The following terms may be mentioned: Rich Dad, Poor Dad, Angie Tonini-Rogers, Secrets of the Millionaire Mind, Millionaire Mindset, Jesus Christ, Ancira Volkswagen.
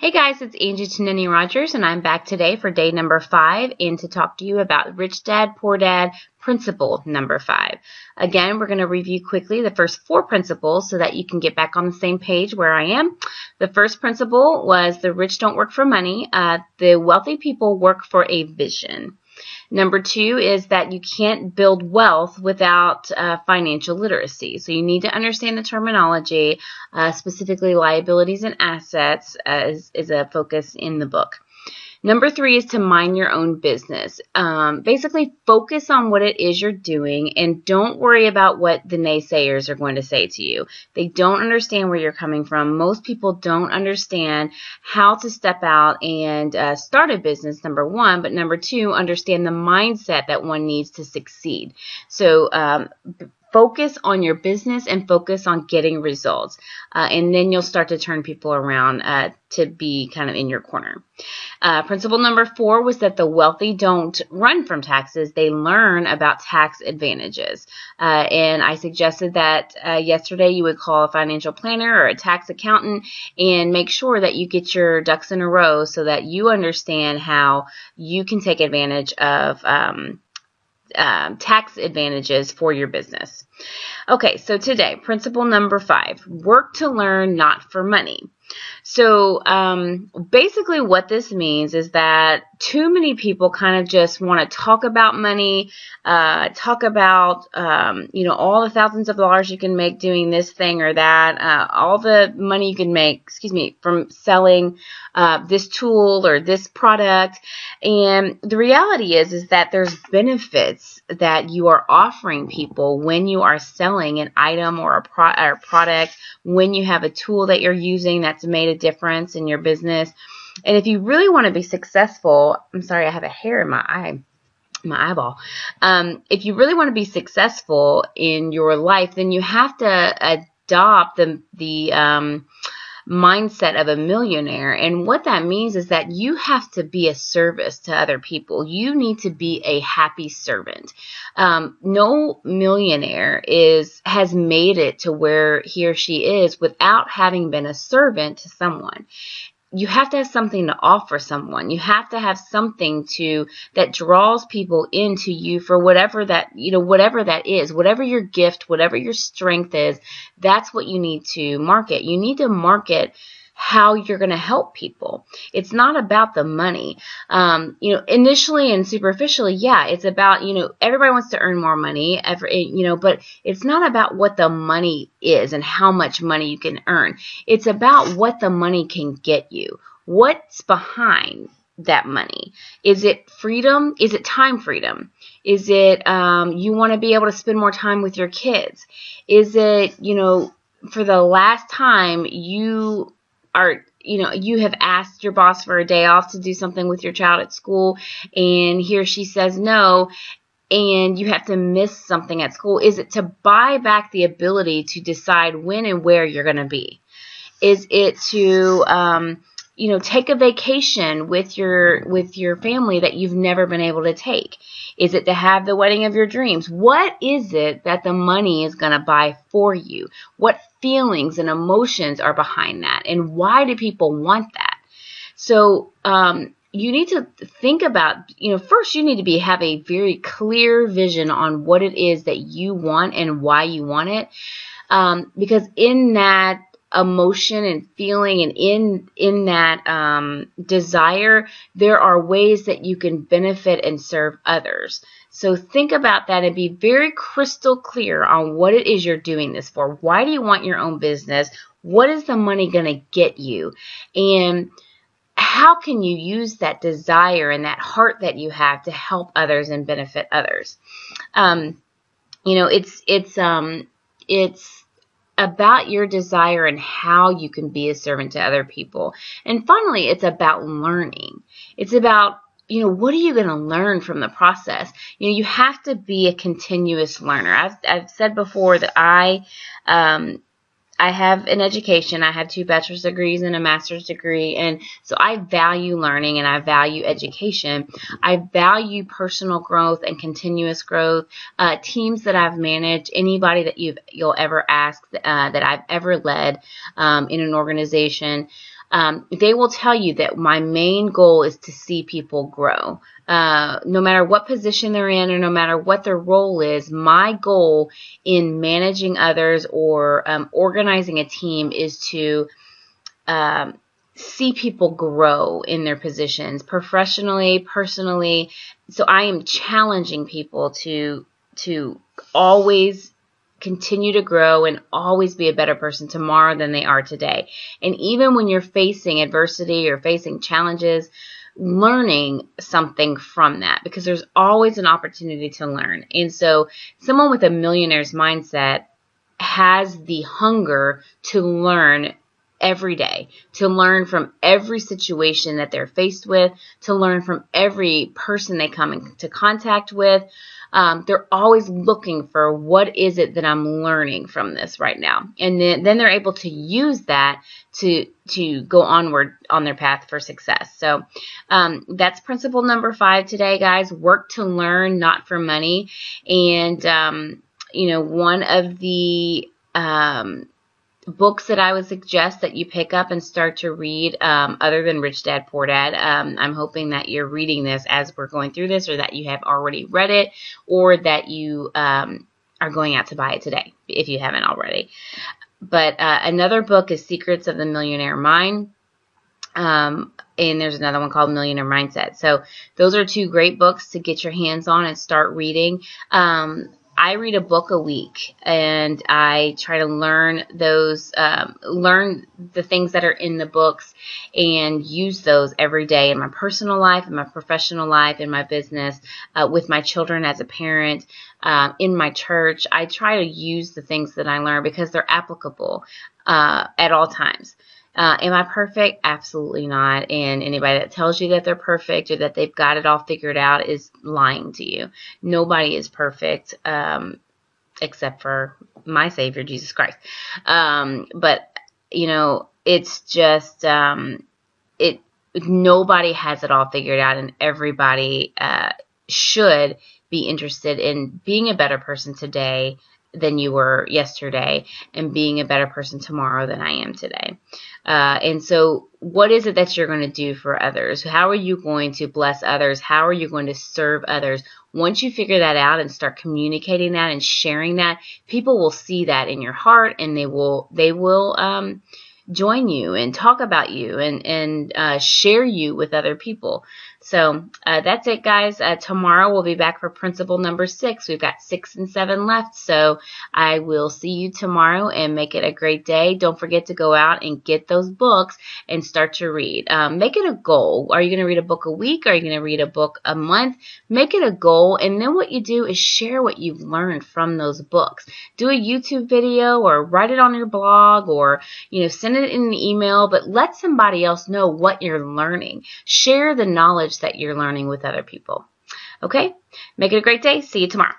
Hey guys, it's Angie Tonini-Rogers, and I'm back today for day number 5 and to talk to you about Rich Dad, Poor Dad, Principle number 5. Again, we're going to review quickly the first 4 principles so that you can get back on the same page where I am. The first principle was the rich don't work for money. The wealthy people work for a vision. Number 2 is that you can't build wealth without financial literacy. So you need to understand the terminology, specifically liabilities and assets is a focus in the book. Number 3 is to mind your own business. Basically, focus on what it is you're doing and don't worry about what the naysayers are going to say to you. They don't understand where you're coming from. Most people don't understand how to step out and start a business, number 1. But number 2, understand the mindset that one needs to succeed. So focus on your business and focus on getting results. And then you'll start to turn people around to be kind of in your corner. Principle number 4 was that the wealthy don't run from taxes. They learn about tax advantages. And I suggested that yesterday you would call a financial planner or a tax accountant and make sure that you get your ducks in a row so that you understand how you can take advantage of tax advantages for your business. Okay, so today, principle number 5, work to learn, not for money. So basically what this means is that too many people kind of just want to talk about money, talk about, all the thousands of dollars you can make doing this thing or that, all the money you can make, from selling this tool or this product. And the reality is that there's benefits that you are offering people when you are selling an item or a product, when you have a tool that you're using that's made a difference in your business. And if you really want to be successful, I'm sorry, I have a hair in my eye, my eyeball. If you really want to be successful in your life, then you have to adopt the mindset of a millionaire. And what that means is that you have to be a service to other people. You need to be a happy servant. No millionaire has made it to where he or she is without having been a servant to someone. You have to have something to offer someone. You have to have something that draws people into you for whatever that is, whatever your gift, whatever your strength is. That's what you need to market. You need to market how you're going to help people. It's not about the money. Initially and superficially, yeah, it's about, everybody wants to earn more money, but it's not about what the money is and how much money you can earn. It's about what the money can get you. What's behind that money? Is it freedom? Is it time freedom? Is it you want to be able to spend more time with your kids? Is it, for the last time you have asked your boss for a day off to do something with your child at school, and he or she says no, and you have to miss something at school. Is it to buy back the ability to decide when and where you're going to be? Is it to take a vacation with your family that you've never been able to take? Is it to have the wedding of your dreams? What is it that the money is going to buy for you? What feelings and emotions are behind that? And why do people want that? So, you need to think about, first you need to have a very clear vision on what it is that you want and why you want it. Because in that emotion and feeling and in that desire, there are ways that you can benefit and serve others. So think about that and be very crystal clear on what it is you're doing this for. Why do you want your own business? What is the money going to get you? And how can you use that desire and that heart that you have to help others and benefit others? It's about your desire and how you can be a servant to other people. And finally, it's about learning. It's about, what are you going to learn from the process? You have to be a continuous learner. I've said before that I have an education. I have 2 bachelor's degrees and a master's degree. And so I value learning and I value education. I value personal growth and continuous growth, teams that I've managed, anybody that you'll ever ask that I've ever led in an organization. They will tell you that my main goal is to see people grow. No matter what position they're in or no matter what their role is, my goal in managing others or organizing a team is to see people grow in their positions, professionally, personally. So I am challenging people to always continue to grow and always be a better person tomorrow than they are today. And even when you're facing adversity or facing challenges, learning something from that, because there's always an opportunity to learn. And so someone with a millionaire's mindset has the hunger to learn every day, to learn from every situation that they're faced with, to learn from every person they come into contact with. They're always looking for what is it that I'm learning from this right now. And then they're able to use that to go onward on their path for success. So that's principle number 5 today, guys. Work to learn, not for money. And, you know, one of the books that I would suggest that you pick up and start to read, other than Rich Dad, Poor Dad. I'm hoping that you're reading this as we're going through this, or that you have already read it, or that you are going out to buy it today if you haven't already. But another book is Secrets of the Millionaire Mind. And there's another one called Millionaire Mindset. So those are 2 great books to get your hands on and start reading. I read a book a week, and I try to learn those, learn the things that are in the books and use those every day in my personal life, in my professional life, in my business, with my children as a parent, in my church. I try to use the things that I learn because they're applicable at all times. Am I perfect? Absolutely not. And anybody that tells you that they're perfect or that they've got it all figured out is lying to you. Nobody is perfect, except for my Savior, Jesus Christ. But, you know, it's just, nobody has it all figured out, and everybody should be interested in being a better person today than you were yesterday, and being a better person tomorrow than I am today. And so what is it that you're going to do for others? How are you going to bless others? How are you going to serve others? Once you figure that out and start communicating that and sharing that, people will see that in your heart, and they will join you and talk about you and share you with other people. So that's it, guys. Tomorrow we'll be back for principle number 6. We've got 6 and 7 left. So I will see you tomorrow, and make it a great day. Don't forget to go out and get those books and start to read. Make it a goal. Are you going to read a book a week? Are you going to read a book a month? Make it a goal. And then what you do is share what you've learned from those books. Do a YouTube video, or write it on your blog, or, you know, send it in an email, but let somebody else know what you're learning. Share the knowledge that you're learning with other people. Okay? Make it a great day. See you tomorrow.